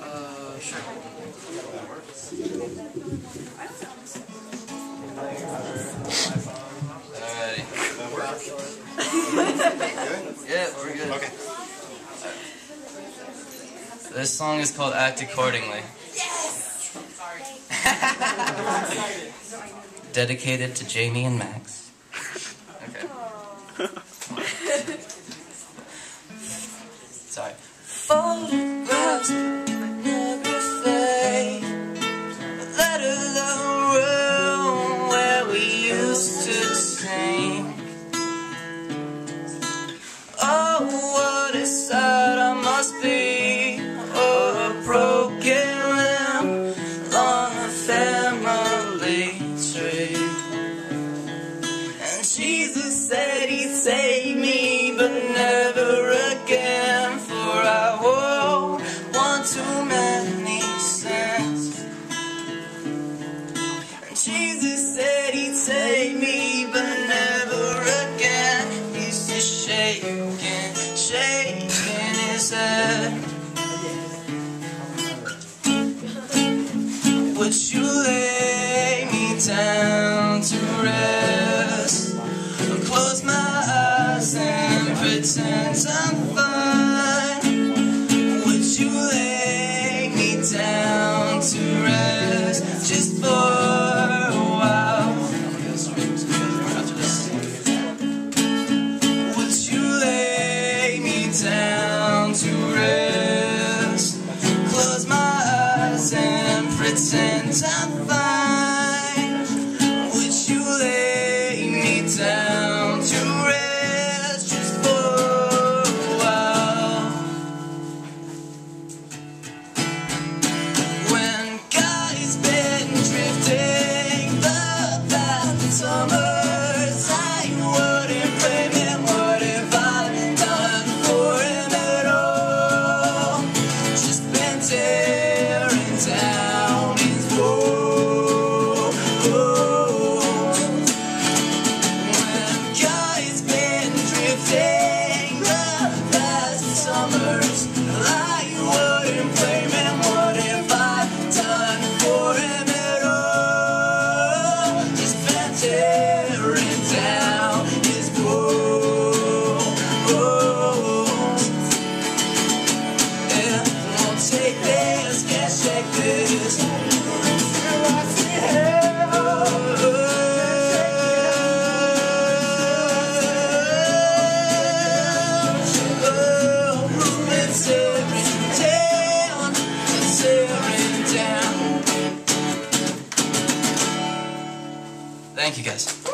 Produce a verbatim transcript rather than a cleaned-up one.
Uh, sure. Alrighty. Yeah, we're good. Okay. This song is called Act Accordingly. Yes! Sorry. Dedicated to Jamie and Max. Okay. Sorry. Photographs never fade. Let alone room where we used to sing. Oh, what a sight I must be. Oh, a broken limb on a family tree. And Jesus said he'd save me, but never again. I wore one too many sins. And Jesus said he'd save me, but never again. He's just shaking, shaking his head. Would you lay me down to rest? I'll close my eyes and pretend I'm fine. Down to rest just for a while. Would you lay me down to rest? Close my eyes and pretend I'm fine. Would you lay me down to rest just for a while? Thank you guys.